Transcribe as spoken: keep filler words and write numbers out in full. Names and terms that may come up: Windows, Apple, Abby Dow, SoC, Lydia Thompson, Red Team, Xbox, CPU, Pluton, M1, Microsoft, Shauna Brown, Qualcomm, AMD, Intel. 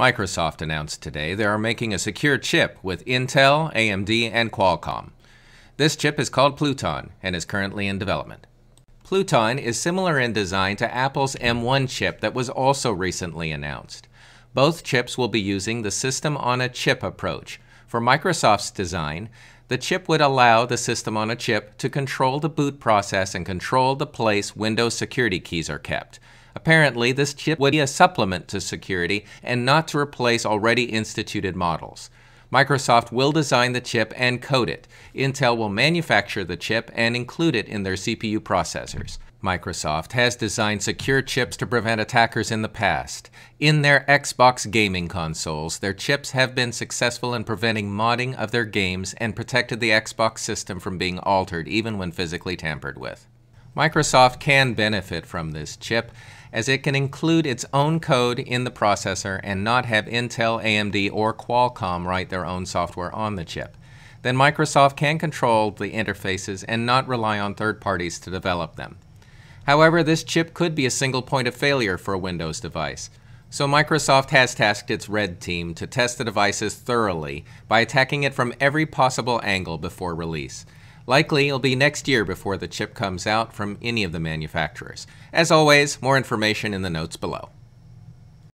Microsoft announced today they are making a secure chip with Intel, A M D, and Qualcomm. This chip is called Pluton and is currently in development. Pluton is similar in design to Apple's M one chip that was also recently announced. Both chips will be using the system-on-a-chip approach. For Microsoft's design, the chip would allow the system-on-a-chip to control the boot process and control the place Windows security keys are kept. Apparently, this chip would be a supplement to security and not to replace already instituted models. Microsoft will design the chip and code it. Intel will manufacture the chip and include it in their C P U processors. Microsoft has designed secure chips to prevent attackers in the past. In their Xbox gaming consoles, their chips have been successful in preventing modding of their games and protected the Xbox system from being altered even when physically tampered with. Microsoft can benefit from this chip, as it can include its own code in the processor and not have Intel, A M D, or Qualcomm write their own software on the chip. Then Microsoft can control the interfaces and not rely on third parties to develop them. However, this chip could be a single point of failure for a Windows device. So Microsoft has tasked its Red Team to test the devices thoroughly by attacking it from every possible angle before release. Likely, it'll be next year before the chip comes out from any of the manufacturers. As always, more information in the notes below.